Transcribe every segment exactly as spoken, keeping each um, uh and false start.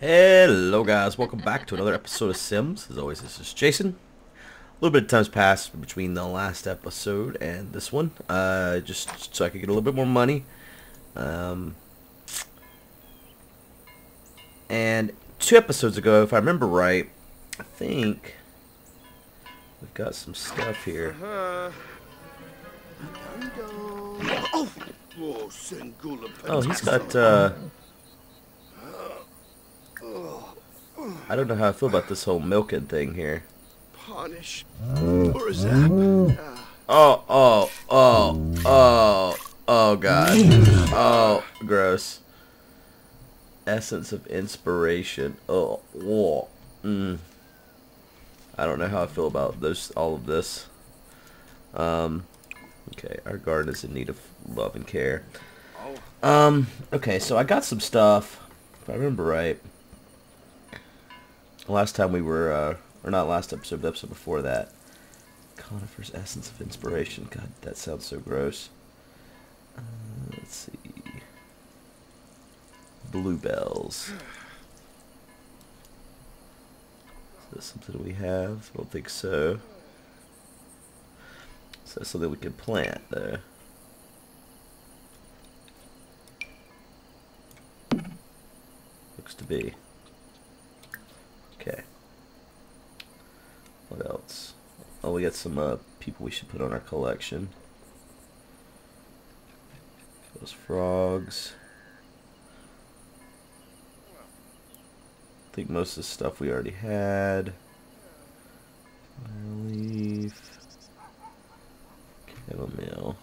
Hello guys, welcome back to another episode of Sims. As always, this is Jason. A little bit of time's passed between the last episode and this one, uh, just so I could get a little bit more money. Um, and two episodes ago, if I remember right, I think we've got some stuff here. Oh, he's got, uh... I don't know how I feel about this whole milking thing here. Punish or zap. Oh, oh, oh, oh, oh, God. Oh, gross. Essence of inspiration. Oh, whoa. Mm. I don't know how I feel about those. All of this. Um. Okay, our garden is in need of love and care. Um. Okay, so I got some stuff. If I remember right. Last time we were, uh, or not last episode, but episode before that. Conifer's Essence of Inspiration. God, that sounds so gross. Uh, let's see. Bluebells. Is that something we have? I don't think so. Is that something we can plant, though? Looks to be. Okay. What else? Oh, we got some uh, people we should put on our collection. Those frogs. I think most of the stuff we already had. Fire leaf. Chamomile.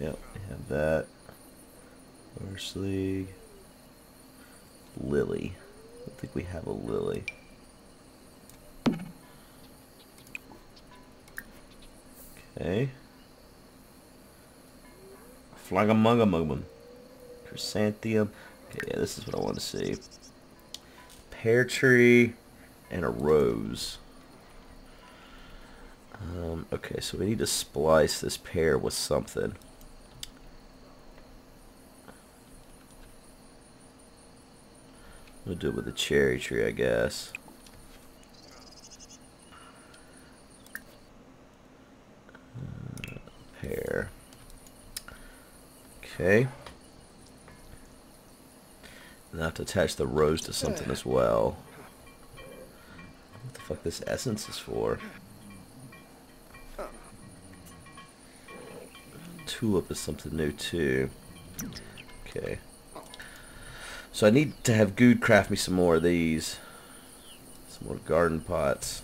Yep, we have that. Parsley, lily. I don't think we have a lily. Okay. Flag among among them. Chrysanthemum. Okay, yeah, this is what I want to see. Pear tree and a rose. Um, okay, so we need to splice this pear with something. We'll do it with a cherry tree, I guess. Uh, pear. Okay. And I have to attach the rose to something as well. What the fuck this essence is for? Tulip is something new too. Okay. So I need to have Good craft me some more of these. Some more garden pots.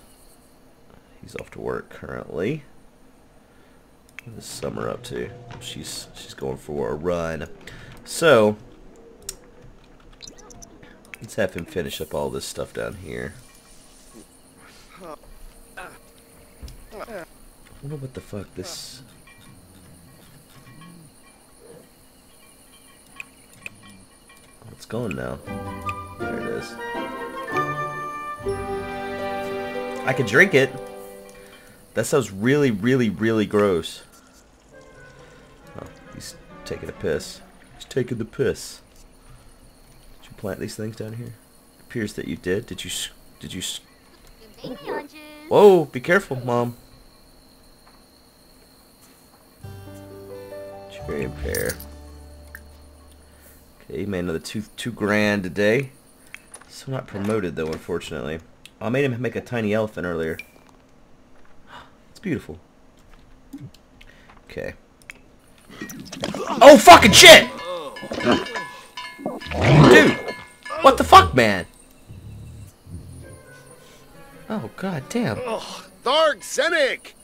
He's off to work currently. What is Summer up to? She's she's going for a run. So let's have him finish up all this stuff down here. I wonder what the fuck this. It's going now. There it is. I could drink it. That sounds really, really, really gross. Oh, he's taking a piss. He's taking the piss. Did you plant these things down here? It appears that you did. Did you? Did you? Whoa! Be careful, Mom. Cherry and pear. He made another two two grand a day. Still not promoted though, unfortunately. I made him make a tiny elephant earlier. It's beautiful. Okay. Oh fucking shit! Dude! What the fuck, man? Oh god damn. Tharg Senek!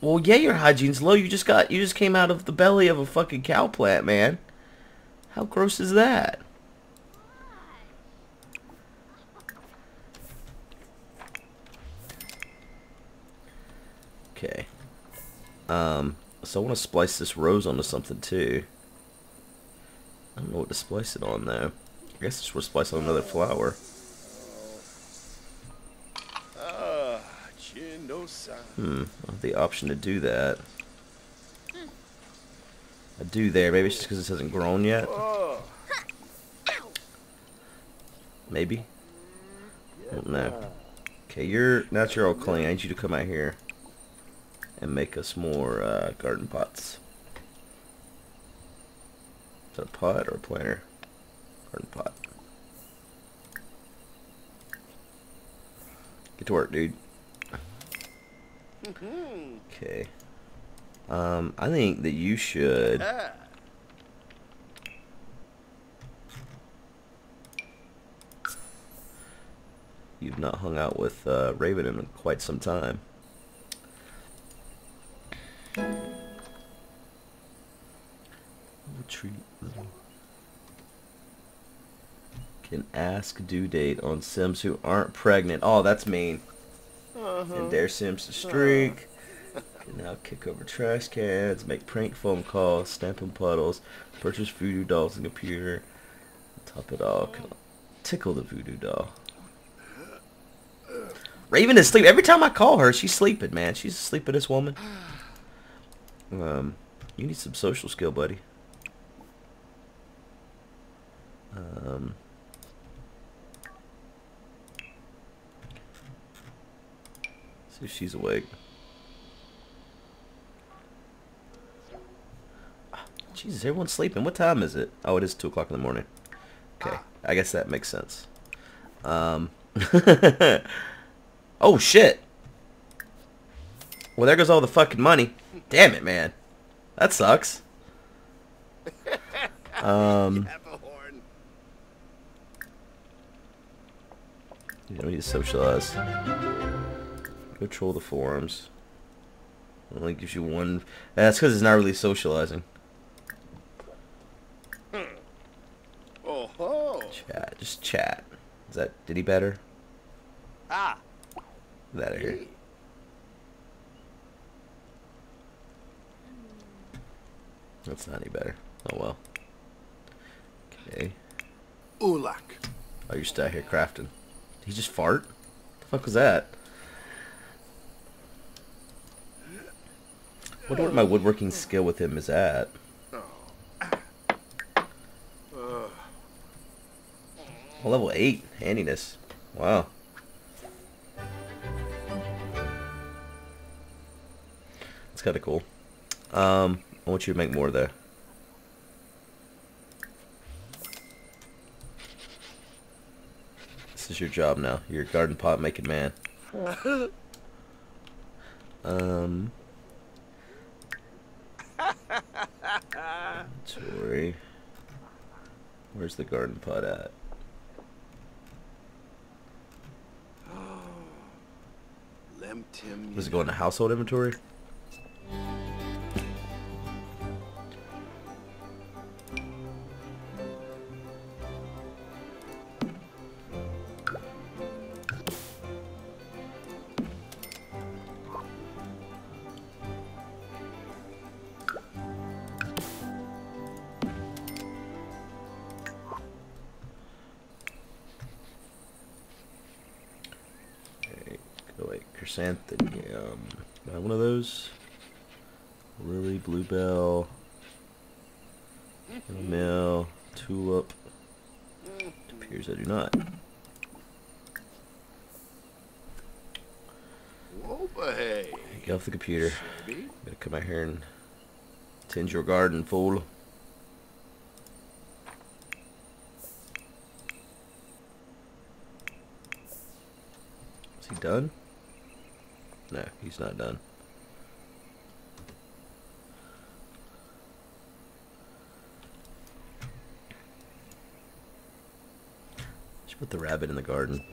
Well, yeah, your hygiene's low. You just got, you just came out of the belly of a fucking cow plant, man. How gross is that? Okay. Um, so I want to splice this rose onto something too. I don't know what to splice it on though. I guess I just want to splice on another flower. Ah, uh, chin no sound. Hmm, I'll have the option to do that. I do there, maybe it's just because this hasn't grown yet. Maybe? I don't know. Okay, you're, now that you're all clean, I need you to come out here and make us more uh, garden pots. Is that a pot or a planter? Garden pot. Get to work, dude. Okay. Um, I think that you should... You've not hung out with uh, Raven in quite some time. Retreat. Can ask due date on Sims who aren't pregnant. Oh, that's mean. Uh-huh. And dare Sims to streak. Uh-huh. Can now kick over trash cans, make prank phone calls, stamp in puddles, purchase voodoo dolls and computer. Top it all. Can tickle the voodoo doll. Raven is asleep. Every time I call her, she's sleeping, man. She's asleep, this woman. Um, you need some social skill, buddy. Um... See if she's awake. Oh, Jesus, everyone's sleeping. What time is it? Oh, it is two o'clock in the morning. Okay, I guess that makes sense. Um... Oh, shit. Well, there goes all the fucking money. Damn it, man. That sucks. Um... You know, we need to socialize. Go troll the forums. It only gives you one... That's because it's not really socializing. Chat. Just chat. Is that... Did he better? Ah. Get out of here. That's not any better. Oh well. Okay. Ulak. Oh, you're still out here crafting. Did he just fart? The fuck was that? I wonder what my woodworking skill with him is at. Oh, level eight. Handiness. Wow. It's kind of cool. Um, I want you to make more though. This is your job now. You're a garden pot making man. Um. Sorry. Where's the garden pot at? Was it going to household inventory? Chrysanthemum. Can I have one of those? Lily, bluebell, mill, tulip. It appears I do not. Get off the computer. I'm gonna come out here and tend your garden, fool. Is he done? No, he's not done. Should put the rabbit in the garden.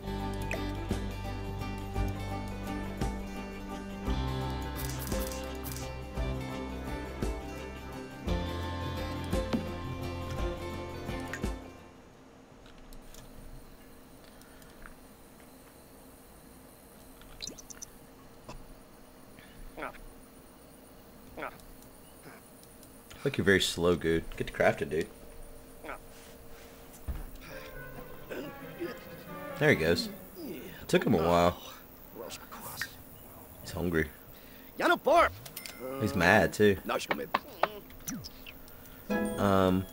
You're very slow, dude. Get to craft it, dude. There he goes. It took him a while. He's hungry. He's mad too. Um,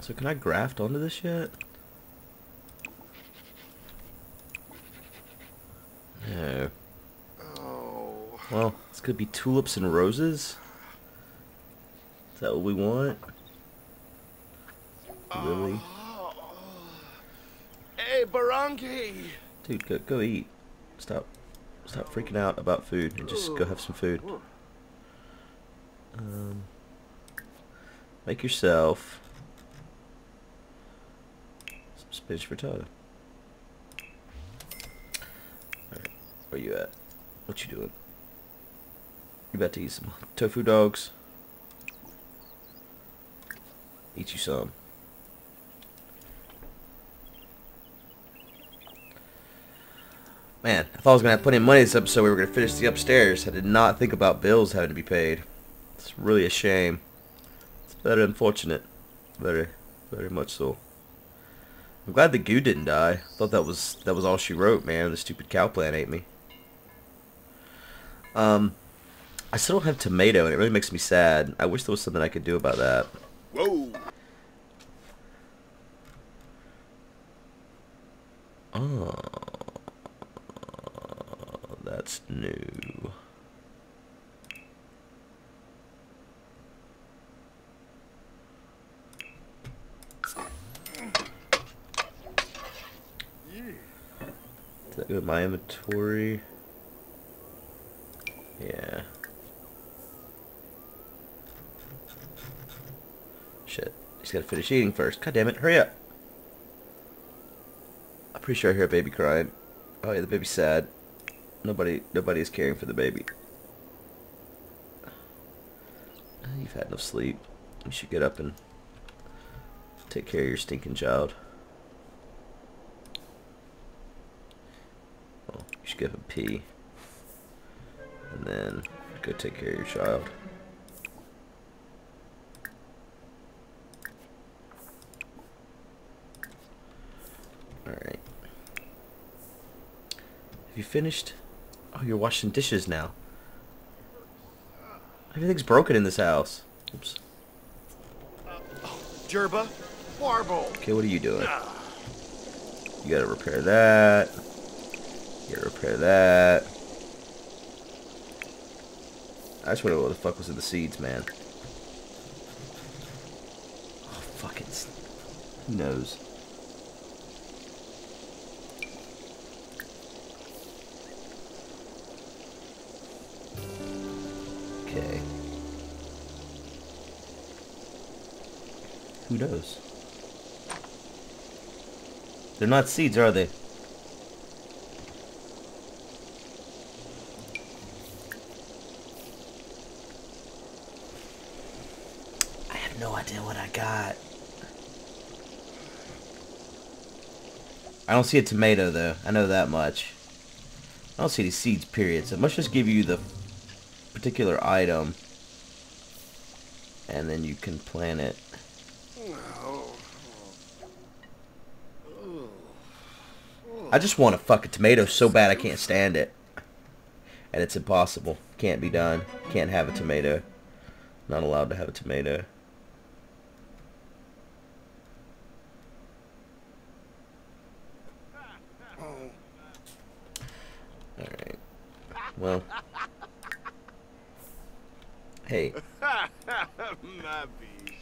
so can I graft onto this yet? No. Well, this could be tulips and roses. Is that what we want? Really? Hey, Barangi! Dude, go, go eat. Stop. Stop freaking out about food and just go have some food. Um, make yourself some spinach frittata. Alright, where you at? What you doing? You about to eat some tofu dogs? Eat you some. Man, I thought I was going to have plenty of money this episode. We were going to finish the upstairs. I did not think about bills having to be paid. It's really a shame. It's very unfortunate. Very, very much so. I'm glad the goo didn't die. I thought that was that was all she wrote, man. The stupid cow plant ate me. Um, I still don't have tomato, and it really makes me sad. I wish there was something I could do about that. Whoa. Oh. That's new. Does that go in my inventory? Yeah. Shit. He's gotta finish eating first. God damn it, hurry up. I'm pretty sure I hear a baby crying. Oh yeah, the baby's sad. Nobody, nobody is caring for the baby. You've had enough sleep. You should get up and take care of your stinking child. Well, you should give him pee, and then go take care of your child. All right. Have you finished? Oh, you're washing dishes now. Everything's broken in this house. Oops. Gerba, marble. Okay, what are you doing? You gotta repair that. You gotta repair that. I just wonder what the fuck was in the seeds, man. Oh, fuck it. Who knows? Okay. Who knows? They're not seeds, are they? I have no idea what I got. I don't see a tomato, though. I know that much. I don't see any seeds, period. So I must just give you the particular item, and then you can plant it. I just want a fucking tomato so bad I can't stand it, and it's impossible. Can't be done. Can't have a tomato. Not allowed to have a tomato. All right. Well. Hey, my beast.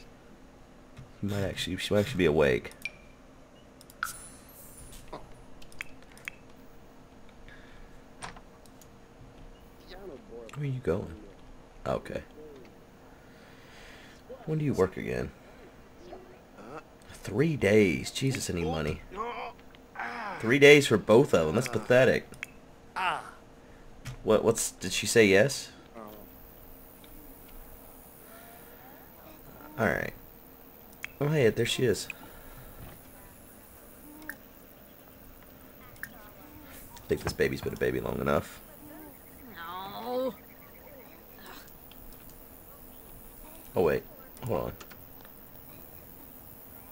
You might actually, she might actually be awake. Where are you going? Okay. When do you work again? Three days. Jesus, any money? Three days for both of them. That's pathetic. What? What's? Did she say yes? Alright. Oh, hey, there she is. I think this baby's been a baby long enough. No. Oh, wait. Hold on.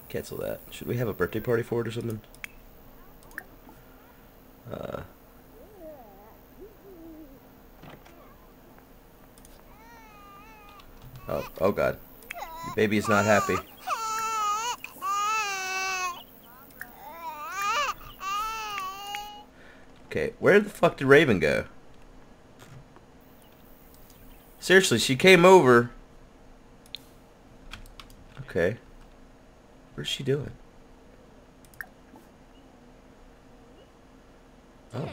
Cancel that. Should we have a birthday party for it or something? Uh. Oh, oh God. Your baby's not happy. Okay, where the fuck did Raven go? Seriously, she came over. Okay. What's she doing? Oh.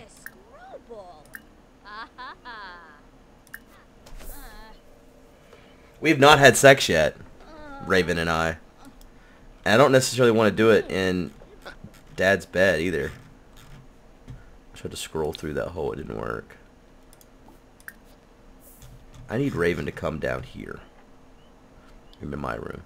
We've not had sex yet, Raven and I. And I don't necessarily want to do it in Dad's bed either. I tried to scroll through that hole, it didn't work. I need Raven to come down here. Into my room.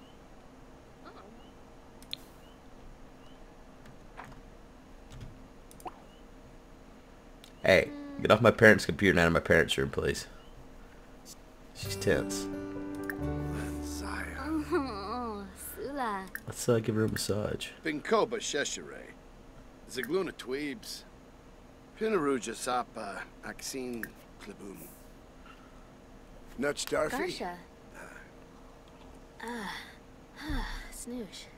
Hey, get off my parents' computer and out of my parents' room, please. She's tense. Let's uh, give her a massage. Pinkoba Sheshere. Zagluna Tweebs. Pinaruja Sapa Axine Klebum. Nuts Darfy. Ah, snoosh.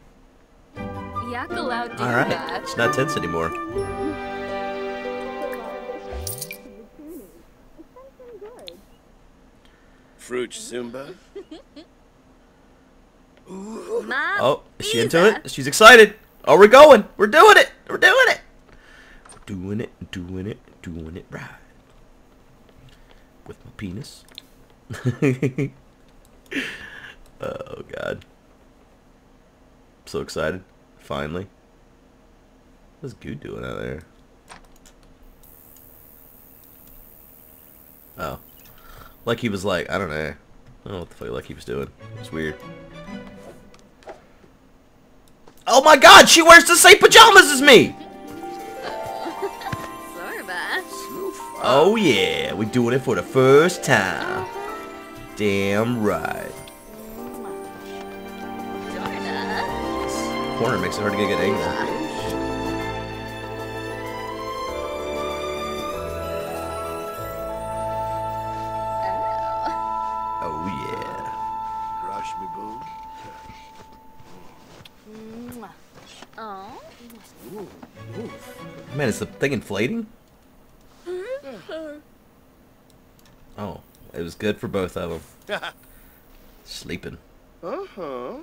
Yakaloud. Alright, it's not tense anymore. Fruit Zumba. Oh, is she into it? She's excited. Oh, we're going. We're doing it. We're doing it. We're doing it, doing it, doing it right. With my penis. Oh, God. I'm so excited. Finally. What's Good doing out there? Oh. Like he was like, I don't know. I don't know what the fuck like he was doing. It's weird. Oh my God, she wears the same pajamas as me! Oh yeah, we're doing it for the first time. Damn right. Corner makes it hard to get a good angle. Oh yeah. Crush me, boo. Man, is the thing inflating? Oh, it was good for both of them. Sleeping. Uh-huh.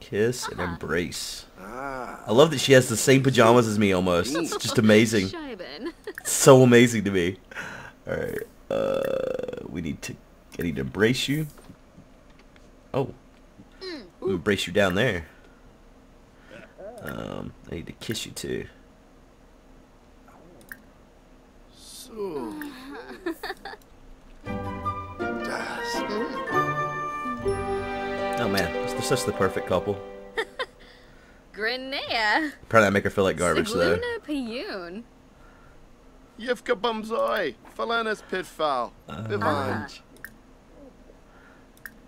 Kiss and embrace. I love that she has the same pajamas as me almost. It's just amazing. It's so amazing to me. Alright. Uh, we need to I need to embrace you. Oh. We embrace you down there. Um, I need to kiss you too. So. Oh man, they're such the perfect couple. Grenea. Apparently, I make her feel like garbage though. Sigluna Piyun. Yivka Bumzoi, Falanas Pitfall, Vivanj.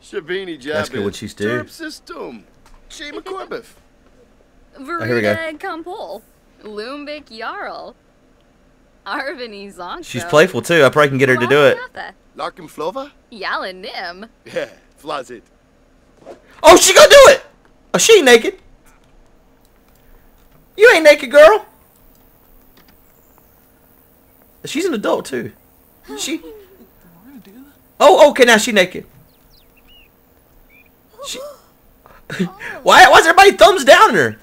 Shabini Jabba. Ask her what she's doing. Terpsistum, Shema Corbiff. Veruna oh, Kampol, Lumbik Jarl, Arvini Zonko. She's playful too. I probably can get her to do it. Larkum Flova? Yalanim. Yeah, Flazit. Oh, she gonna do it! Oh, she ain't naked. You ain't naked, girl. She's an adult too. She. Oh, okay. Now she naked. She. Why? Why's everybody thumbs down her?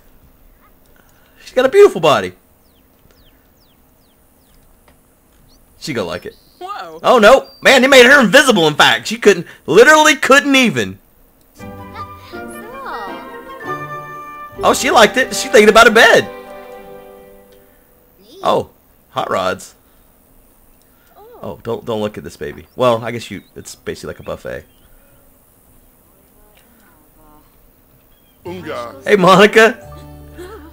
She's got a beautiful body. She gonna like it. Whoa. Oh no, man! They made her invisible. In fact, she couldn't, literally couldn't even. Oh, she liked it. She's thinking about a bed. Oh, hot rods. Oh, don't don't look at this baby. Well, I guess you. It's basically like a buffet. Hey, Monica.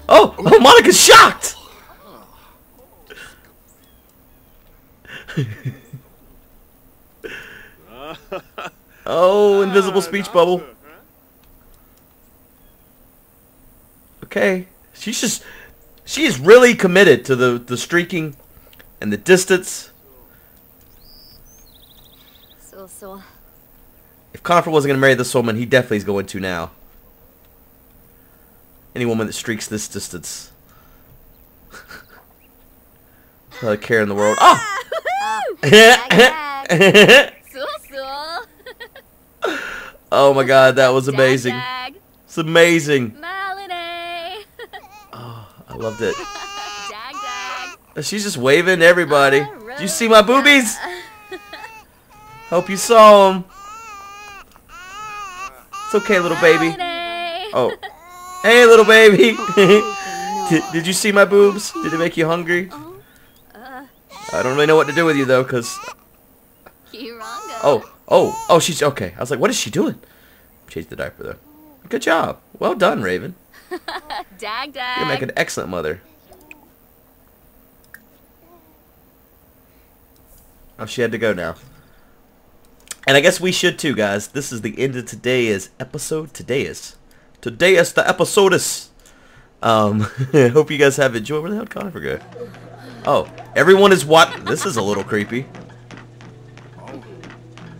Oh, oh, Monica's shocked. Oh, invisible speech bubble. Okay, she's just, she is really committed to the the streaking, and the distance. If Conifer wasn't going to marry this woman, he definitely is going to now. Any woman that streaks this distance. Not a care in the world. Ah! Oh my god, that was amazing. It's amazing. Oh, I loved it. She's just waving to everybody. Did you see my boobies? Hope you saw them. It's okay, little baby. Oh. Hey, little baby. did, did you see my boobs? Did it make you hungry? I don't really know what to do with you, though, because... Oh, oh, oh, she's... Okay. I was like, what is she doing? Change the diaper, though. Good job. Well done, Raven. Dag, dag. You make an excellent mother. Oh, she had to go now. And I guess we should, too, guys. This is the end of today's episode. Today is... Today is the episode is. Um, hope you guys have enjoyed. Where the hell did Conifer go? Oh, everyone is what? This is a little creepy.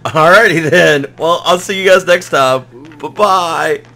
Alrighty then. Well, I'll see you guys next time. Bye-bye.